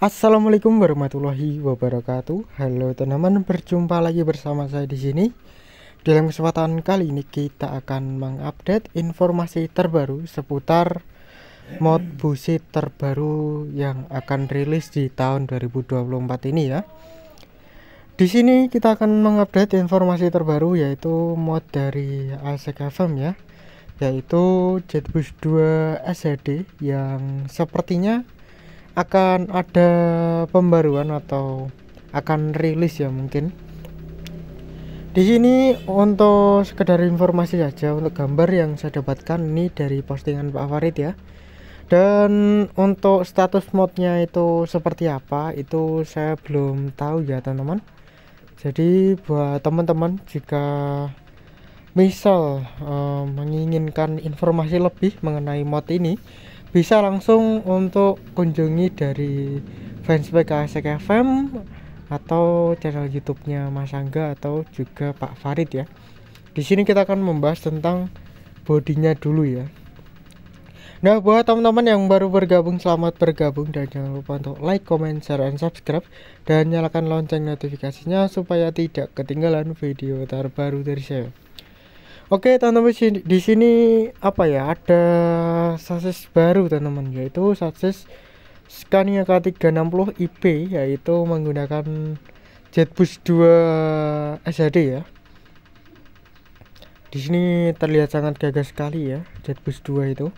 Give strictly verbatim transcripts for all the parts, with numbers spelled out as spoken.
Assalamualaikum warahmatullahi wabarakatuh. Halo teman-teman, berjumpa lagi bersama saya di sini. Dalam kesempatan kali ini kita akan mengupdate informasi terbaru seputar mod busit terbaru yang akan rilis di tahun dua ribu dua puluh empat ini ya. Di sini kita akan mengupdate informasi terbaru yaitu mod dari A S X F M ya, yaitu Jetbus dua S H D yang sepertinya akan ada pembaruan atau akan rilis ya mungkin. Di sini untuk sekedar informasi saja, untuk gambar yang saya dapatkan ini dari postingan Pak Farid ya. Dan untuk status modnya itu seperti apa itu saya belum tahu ya teman-teman. Jadi buat teman-teman jika misal eh, menginginkan informasi lebih mengenai mod ini, bisa langsung untuk kunjungi dari fanspage A S X F M atau channel YouTube-nya Mas Angga atau juga Pak Farid ya. Di sini kita akan membahas tentang bodinya dulu ya. Nah, buat teman-teman yang baru bergabung, selamat bergabung dan jangan lupa untuk like, comment, share, and subscribe dan nyalakan lonceng notifikasinya supaya tidak ketinggalan video terbaru dari saya. Oke teman-teman, di sini apa ya, ada sasis baru teman-teman, yaitu sasis Scania K tiga enam nol I P, yaitu menggunakan Jetbus dua S H D ya. Di sini terlihat sangat gagah sekali ya, Jetbus dua itu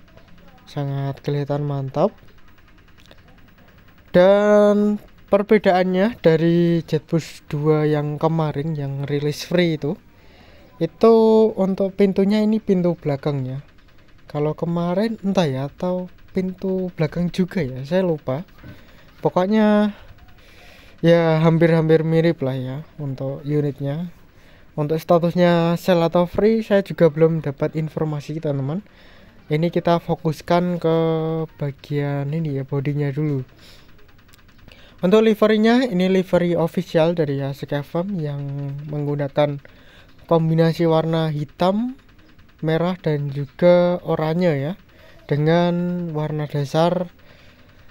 sangat kelihatan mantap. Dan perbedaannya dari Jetbus dua yang kemarin yang rilis free itu, itu untuk pintunya ini pintu belakangnya. Kalau kemarin entah ya, atau pintu belakang juga ya, saya lupa. Pokoknya ya hampir-hampir mirip lah ya untuk unitnya. Untuk statusnya sell atau free saya juga belum dapat informasi teman-teman. Ini kita fokuskan ke bagian ini ya, bodinya dulu. Untuk liverinya, ini livery official dari A S X F M yang menggunakan kombinasi warna hitam, merah dan juga oranye ya, dengan warna dasar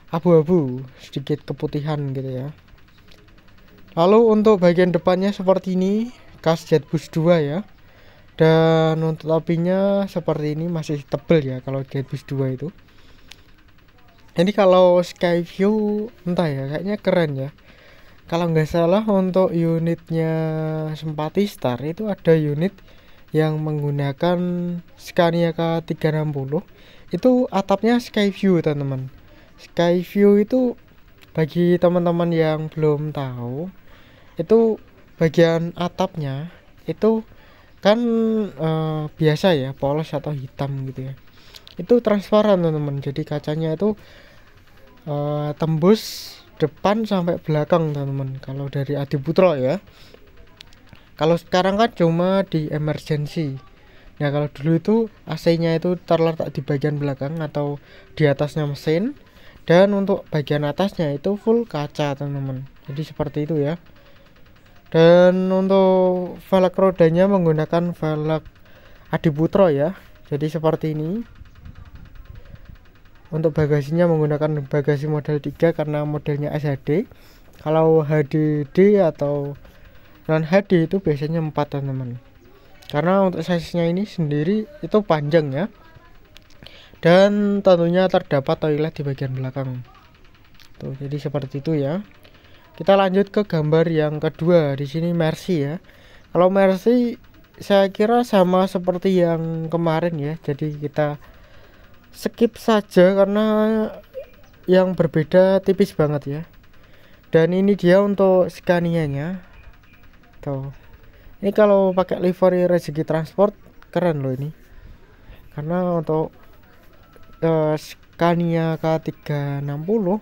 abu-abu sedikit keputihan gitu ya. Lalu untuk bagian depannya seperti ini, khas Jetbus dua ya. Dan untuk topinya seperti ini, masih tebel ya kalau Jetbus dua itu. Ini kalau Skyview entah ya, kayaknya keren ya. Kalau nggak salah untuk unitnya Sempati Star itu ada unit yang menggunakan Scania K tiga enam nol, itu atapnya Skyview teman-teman. Skyview itu bagi teman-teman yang belum tahu, itu bagian atapnya itu kan e, biasa ya, polos atau hitam gitu ya. Itu transparan teman-teman, jadi kacanya itu e, tembus depan sampai belakang teman-teman, kalau dari Adiputro ya. Kalau sekarang kan cuma di emergency. Nah kalau dulu itu A C-nya itu terletak di bagian belakang atau di atasnya mesin. Dan untuk bagian atasnya itu full kaca teman-teman. Jadi seperti itu ya. Dan untuk velg rodanya menggunakan velg Adiputro ya. Jadi seperti ini. Untuk bagasinya menggunakan bagasi model tiga karena modelnya S H D. Kalau H D D atau non H D itu biasanya empat teman-teman, karena untuk size-nya ini sendiri itu panjang ya. Dan tentunya terdapat toilet di bagian belakang tuh, jadi seperti itu ya. Kita lanjut ke gambar yang kedua. Di sini Mercy ya. Kalau Mercy saya kira sama seperti yang kemarin ya, jadi kita skip saja karena yang berbeda tipis banget ya. Dan ini dia untuk Scania-nya. Tuh. Ini kalau pakai livery Rezeki Transport keren loh ini. Karena untuk uh, Scania K tiga enam nol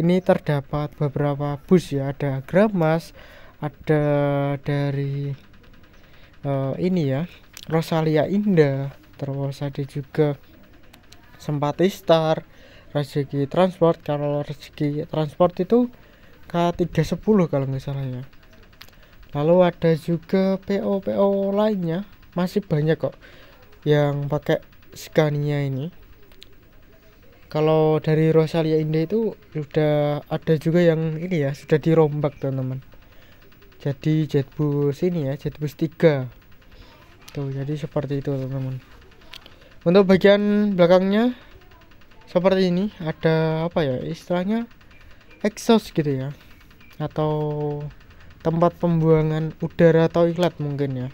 ini terdapat beberapa bus ya, ada Gramas, ada dari uh, ini ya, Rosalia Indah, terus ada juga Sempati Star, Rezeki Transport. Kalau Rezeki Transport itu K tiga satu nol kalau nggak salah ya. Lalu ada juga P O P O lainnya, masih banyak kok yang pakai Scania ini. Kalau dari Rosalia Indah itu sudah ada juga yang ini ya, sudah dirombak teman-teman. Jadi Jetbus ini ya, Jetbus tiga. Tuh, jadi seperti itu teman-teman. Untuk bagian belakangnya seperti ini, ada apa ya istilahnya, exhaust gitu ya, atau tempat pembuangan udara toilet mungkin ya.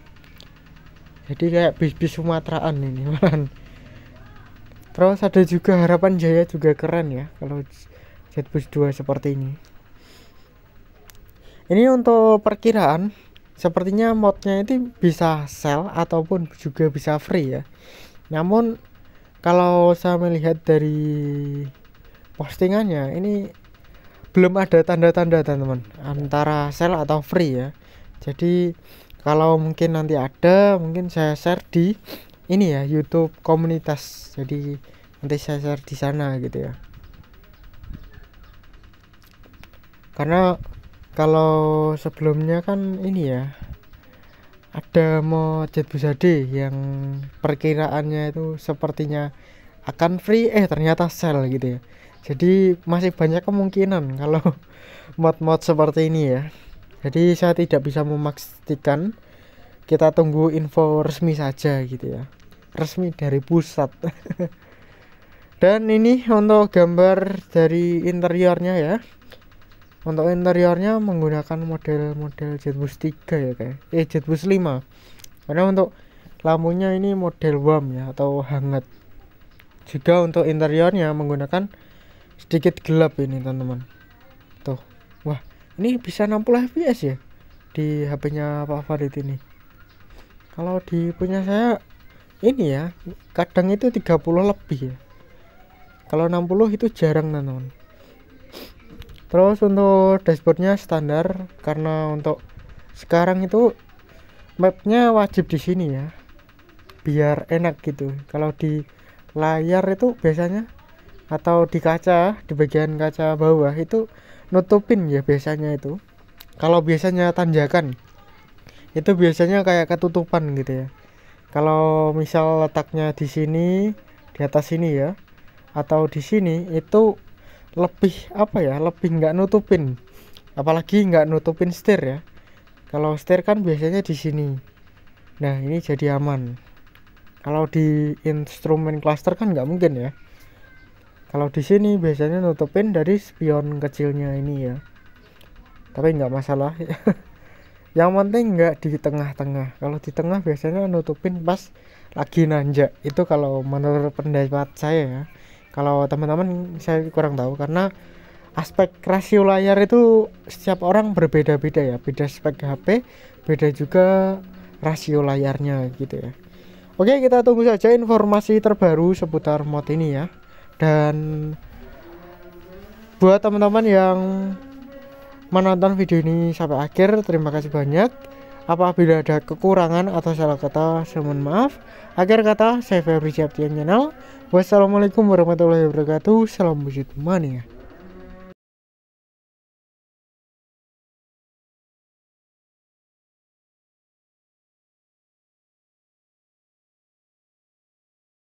Jadi kayak bis-bis Sumateraan ini malahan. Terus ada juga Harapan Jaya, juga keren ya kalau Jetbus dua seperti ini. Ini untuk perkiraan sepertinya modnya itu bisa sell ataupun juga bisa free ya. Namun kalau saya melihat dari postingannya ini belum ada tanda-tanda teman-teman antara sell atau free ya. Jadi kalau mungkin nanti ada, mungkin saya share di ini ya, YouTube komunitas. Jadi nanti saya share di sana gitu ya. Karena kalau sebelumnya kan ini ya, ada mau Jetbus H D yang perkiraannya itu sepertinya akan free, eh ternyata sell gitu ya. Jadi masih banyak kemungkinan kalau mod-mod seperti ini ya. Jadi saya tidak bisa memastikan, kita tunggu info resmi saja gitu ya, resmi dari pusat. Dan ini untuk gambar dari interiornya ya. Untuk interiornya menggunakan model-model Jetbus tiga ya kayak eh Jetbus lima, karena untuk lampunya ini model warm ya, atau hangat. Juga untuk interiornya menggunakan sedikit gelap ini teman-teman. Tuh, wah, ini bisa enam puluh F P S ya di H P-nya Pak Farid ini. Kalau di punya saya ini ya, kadang itu tiga puluh lebih ya. Kalau enam puluh itu jarang teman-teman. Terus untuk dashboardnya standar, karena untuk sekarang itu mapnya wajib di sini ya, biar enak gitu. Kalau di layar itu biasanya, atau di kaca, di bagian kaca bawah itu nutupin ya biasanya itu. Kalau biasanya tanjakan itu biasanya kayak ketutupan gitu ya. Kalau misal letaknya di sini, di atas sini ya, atau di sini itu lebih apa ya, lebih nggak nutupin. Apalagi nggak nutupin setir ya. Kalau setir kan biasanya di sini. Nah ini jadi aman. Kalau di instrumen cluster kan nggak mungkin ya. Kalau di sini biasanya nutupin dari spion kecilnya ini ya. Tapi nggak masalah. Yang penting nggak di tengah-tengah. Kalau di tengah biasanya nutupin pas lagi nanjak. Itu kalau menurut pendapat saya ya. Kalau teman-teman saya kurang tahu, karena aspek rasio layar itu setiap orang berbeda-beda ya. Beda spek H P, beda juga rasio layarnya gitu ya. Oke, kita tunggu saja informasi terbaru seputar mod ini ya. Dan buat teman-teman yang menonton video ini sampai akhir, terima kasih banyak. Apabila ada kekurangan atau salah kata, saya mohon maaf. Akhir kata, saya Febri Septian channel. Wassalamualaikum warahmatullahi wabarakatuh. Salam wujud mania.